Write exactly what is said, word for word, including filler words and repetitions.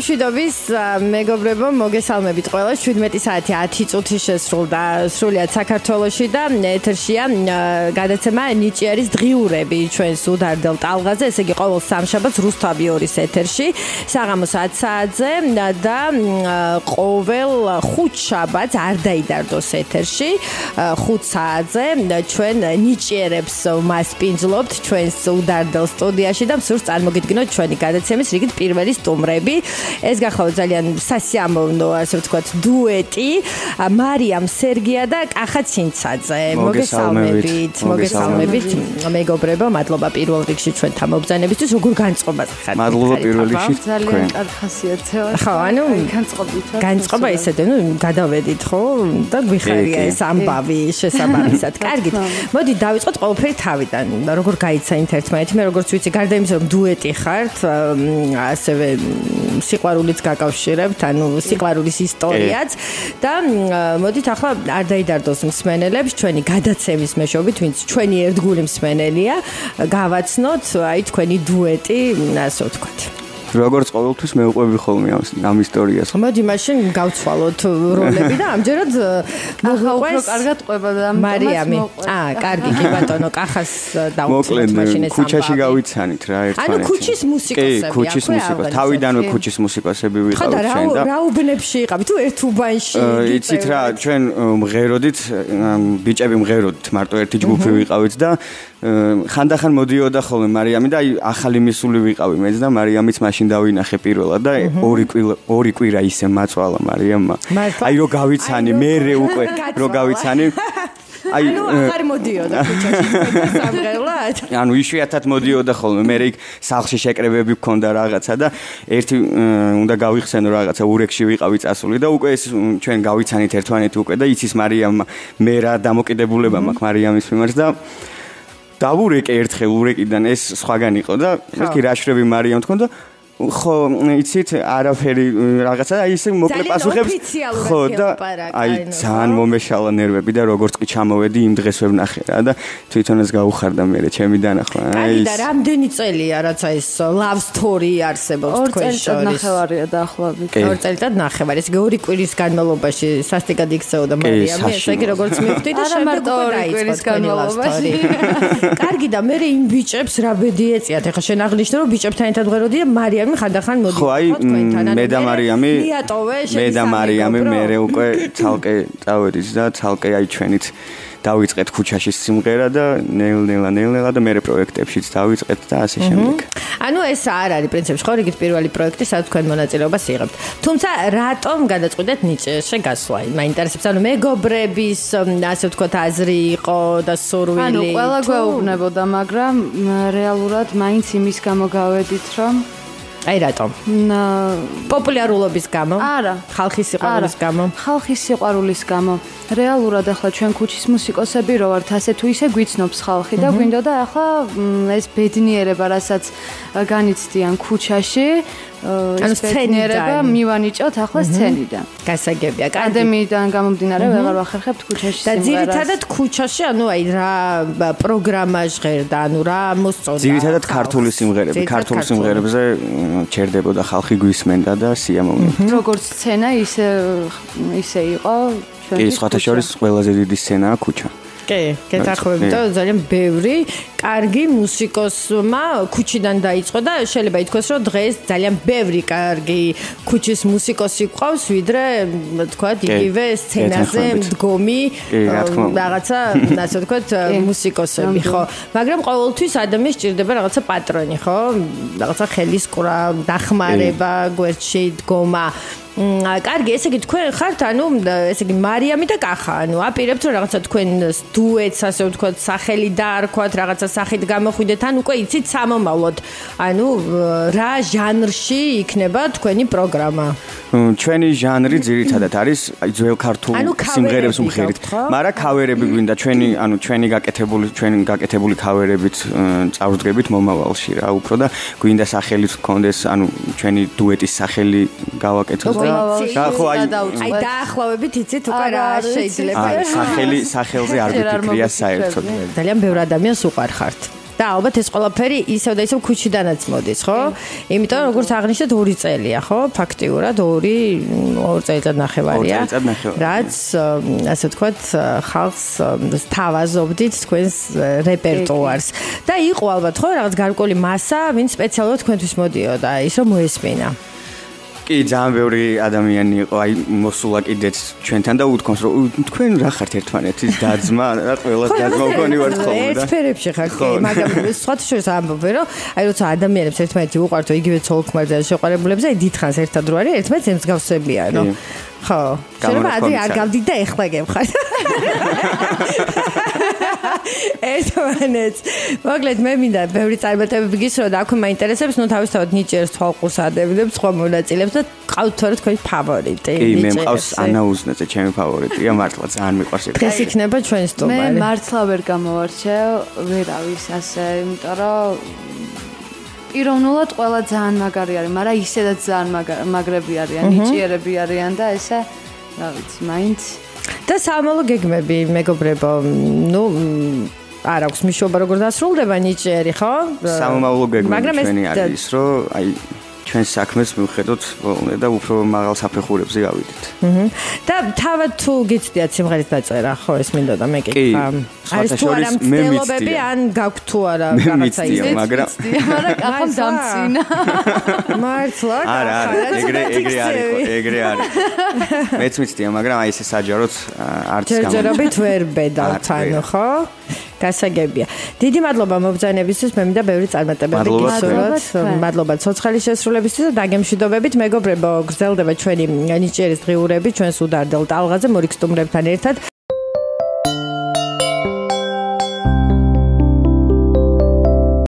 Am shudobis megobrebo mogesalmebit qvelas syedmeti saati ათი წუთში შესრულდა სრულიად საქართველოში და ეთერშია გადაცემა ნიჭიერის დღიურები ჩვენს უდარდელ ტალღაზე, ესე იგი ყოველ სამშაბათს რუსთავიორის ეთერში საღამო ათი საათზე და ყოველ ხუთ შაბათს არ დაიდარდოს ეთერში ხუთ საათზე ჩვენ ნიჭიერებს მასპინძლობთ ჩვენს უდარდელ სტუდიაში და მსურს წარმოგიდგინოთ ჩვენი გადაცემის რიგით პირველი სტუმრები. Ես գախավ ձալյան Սասյամովն ու ասեմ թքված դուետի Մարիամ Սերգիադա Ախած Սինցաձե մոգեսալմեբիտ մոգեսալմեբիտ մեգոբրեբա մადլոբա პირველ ռիքշի ჩვენ თამობձანებისთვის როგორ განწყობაზე ხარ მადლობა პირველ რիքში ძალიან ხასიათდება ხო ანუ განწყობით განწყობა ისე դե ნუ გადავედით ხო და გვიხარია ეს ამბავი შესაბამისად კარგით მოდი დავიწყოთ ყველაფერი თავიდან როგორ გაიცა ერთმანეთმა როგორც ვიცი გარდა იმისა რომ დუეტი ხართ ასევე სიყვარულიც გაკავშირებთ, ანუ სიყვარულის ისტორიაც და მოდით ახლა არ დაიდარდოს მსმენელებს ჩვენი გადაცემის მეშვეობით, ვინც ჩვენი ერთგული მსმენელია, გავაცნოთ აი თქვენი დუეტი, ასე ვთქვათ. Როგორც ყოველთვის მივყვები ხოლმე ამ ისტორიას. მოდი მაშინ გავცვალოთ როლები და ამჯერად მოგვყვეს კარგად ყვება და მარიამი. აა, კარგი კი ბატონო, კახას დავუწევთ მაშინ ეს ამბავი. ქუჩაში გავიცანით რა ერთმანეთს. ანუ ქუჩის მუსიკასები. კი, ქუჩის მუსიკა. თავიდანვე ქუჩის მუსიკასები ვიყავით ჩვენ და რა უბნებში იყავით? თუ ერთ უბანში. იცით რა, ჩვენ მღეროდით, ბიჭები მღეროდით, მარტო ერთი ჯგუფი ვიყავით და ხანდახან მოდიოდა ხოლმე მარიამი და აი ახალი მისული ვიყავი მეც და მარიამიც მაშინ დავინახე პირველად და ორი ორი კვირა ისე მაწვალა მარიამმა. Აი რო გავიცანი, მერე უკვე რო გავიცანი. Აი აღარ მოდიოდა ქუჩაში სამღერლად. Ანუ იშვიათად მოდიოდა ხოლმე. მე იქ სახლში შეკრებები გქონდა რაღაცა და ერთი უნდა გავიხსენო რაღაცა ურეკში ვიყავი წასული და უკვე ეს ჩვენ გავიცანით ერთმანეთი უკვე და იცის მარიამმა მე რა დამოკიდებულება მაქვს მარიამის მიმართ და დავურეკე ერთხელ ურეკიდან ეს სხვაგან იყო და ერთი რაშრები მარიამ თქონდა ხო იცით არაფერი რაღაცა აი ისე მოკლე პასუხებს ხო და აი ძალიან მომეშალა ნერვები და როგორც კი ჩამოვედი იმ დღეს ვნახე რა და თვითონაც გაუხარდა მე ჩემი დანახვა აი და რამდენი წელია რაცა ეს love story არსებობს თქვენს შორის ორი წელიწად ნახევარია დაახლოებით ორი წელიწად ნახევარი ესე ორი კვირის განმავლობაში სასტიკად იქცეოდა მარიამი ესე იგი როგორც მივხვდი და შემდეგ უკვე დაიწყო love story კარგი და მე იმ ბიჭებს რა ბედი ეწიათ ეხლა შენ აღნიშნე რომ ბიჭებთან ერთად ვღეროდი და მარიამი ხანდახან მოდიხარ თქვენთან ანუ მე და მარიამი მე და მარიამი მე უკვე ცალკე წავედით და ცალკე აი ჩვენით დავიწყეთ ქუჩაში სიმღერა და ნელ-ნელა ნელ-ნელა და მე პროექტებშიც დავიწყეთ და ასე შემდეგ. Ანუ ეს არ არის პრინციპში ხო რიგით პირველი პროექტი, სადაც თქვენ მონაწილეობას იღებთ. Თუმცა რატომ გადაწყვეტეთ ნიჭიერში გასვლა? მაინტერესებს ანუ მეგობრების, ასე ვთქვათ, აზრი იყო და სურვილი. ანუ ყველა გვეუბნებოდა, მაგრამ რეალურად მაინც იმის გამო გავედით, რომ აი რატომ? Პოპულარულობის გამო? არა, ხალხის სიყვარულის გამო. ხალხის სიყვარულის გამო. რეალურად ახლა ჩვენ ქუჩის მუსიკოსები რო ვართ, ასე თუ ისე გვიცნობს ხალხი და გვინდოდა ახლა ეს ბედნიერება, რასაც განიცდიან ქუჩაში, ეს ბედნიერება მივანიჭოთ ახლა სცენიდან. გასაგებია. პანდემიიდან გამომდინარე ვეღარ ვახერხებთ ქუჩაში სიმღერას. და ძირითადად ქუჩაში, ანუ აი რა პროგრამა ჟღერდა, ანუ რა მოსწონდა. ძირითადად ქართული სიმღერები, ქართული სიმღერებზე ჩერდებოდა ხალხი გვისმენდა და სიამოვნებდა. Როგორც სცენა ისე ისე იყო ჩვენი. კი, სხვათა შორის ყველაზე დიდი სცენაა ქუჩა. კი, გეთახმებით და ძალიან ბევრი კარგი მუსიკოსმა ქუჩიდან დაიწყო და შეიძლება ითქვას, რომ დღეს ძალიან ბევრი კარგი ქუჩის მუსიკოსი ყავს, ვიდრე თქვა იგივე სცენაზე მდგომი რაღაცა, ასე ვთქვათ, მუსიკოსები, ხო. მაგრამ ყოველთვის ადამიანს სჭირდება რაღაცა პატრონი, ხო? რაღაცა ხელისკურა, დახმარება, გვერდში დგომა. Კარგი, ესე იგი თქვენ ხართ, ანუ ესე იგი მარიამი და კახა, ანუ აპირებთ რომ რაღაცა თქვენ დუეტს, ასე ვთქვათ, სახელი დაარქვათ, რაღაცა სახით გამოხვიდეთ, ან უკვე იცით სამომავლოდ. ანუ რა ჟანრში იქნება თქვენი პროგრამა? Ჩვენი ჟანრი ძირითადად არის აი ძველ ქართულ სიმღერებს ვმღერით, მაგრამ ქავერები გვინდა, ჩვენი, ანუ ჩვენი გაკეთებული, ჩვენი გაკეთებული ქავერებით წავუდგებით მომავალში რა, უფრო და გვინდა სახელიც გქონდეს, ანუ ჩვენი დუეტის სახელი გავაკეთოთ. და ხო აი აი დაახლოებით იცით უკვე რა შეიძლება. აი სახელი სახელზე არ გიფიქრია საერთოდ. ძალიან ბევრი ადამიანს უყარხართ. და ალბათ ეს ყველაფერი ისევ და ისევ ქუჩიდანაც მოდის, ხო? Იმიტომ რომ როგორც აღნიშნეთ ორი წელია, ხო? Ფაქტიურად ორი ორ წელიწად ნახევარია. Რაც ასე ვთქვათ, ხალხს თავაზობდით თქვენს რეპერტუარს. Դա იყო ალბათ, ხო, რაღაც გარკვეული მასა, ვინც სპეციალურად თქვენთვის მოდიოდა, ის რომ მოესმინა. Კი ძალიან ბევრი ადამიანი იყო, აი მოსულა კიდეც ჩვენთან და უთქვამს რომ თქვენ რა ხართ ერთმანეთის დაძმა, რა ყველას დაძმა მქონი ვარ ხოლმე და ერთფერებში ხარ, კი, მაგრამ სხვათა შორის ამბობენ რომ აი როცა ადამიანებს ერთმანეთი უყვართ, იგივე ცოლქმარზე შეყვარებულებზე აი დიდხანს ერთად რო არის, ერთმანეთს ემსგავსებიანო. ხო, შეიძლება ადრე არ გავდით და ეხლა გემხართ. Ერთმანეთს. Მოკლედ მე მინდა ბევრი წარმატებები გისურვოთ, აქვე მაინტერესებს, ნუ თავისთავად ნიჭიერს თვალყურსადებს, სხვა მონაწილეებს და გყავთ თუ არა თქვენი ფავორიტი? კი, მე მყავს ანა უზნაძე, ჩემი ფავორიტია, მართლა ძალიან მიყვარს. დღეს იქნება ჩვენი სტუმარი. მე მართლა ვერ გამოვარჩევ, ვერავის ასე, იმიტომ რომ Ironulad ყველა ძალიან მაგარი არის, მაგრამ ისედაც ძალიან მაგრები არიან, ნიჭიერები არიან და ესე, რა ვიცი, მაინც და სამალო გეგმები მეგობრებო, ნუ არ აქვს მიშობა როგორ დასრულდება ნიჭიერი, ხო? Სამალო გეგმები ჩვენი არის, რომ აი ჩვენ საქმეს მივხედოთ ხოლმე და უფრო მაღალ საფეხურებზე გავიდეთ. და თავად თუ გიცდიათ სიმღერის დაწერა, ხო, ეს მინდოდა მე კი. არის თუ არა მცდელობები ან გაქვთ თუ არა რაღაცა ისეთი, მაგრამ ახლა დამცინა. მართლა არა, ეგრე ეგრე არის, ეგრე არის. მეც მიცდია, მაგრამ აი ესე საჯაროდ არც გამომდის. ჯერჯერობით ვერ ბედავთ, ანუ ხო? Կասագեբիա։ Դիդի մადլոբա մոբձայնებისთვის მე მინდა ბევრი წარმატებები გისურვოთ. Մადլոբա ցოცხალი შესრულებისთვის და დაგემშვიდობებით მეგობრებო, გრძელდება ჩვენი ნიჭიერის დღიურები, ჩვენს უდარდელ ტალღაზე, მორიგ სტუმრებთან ერთად.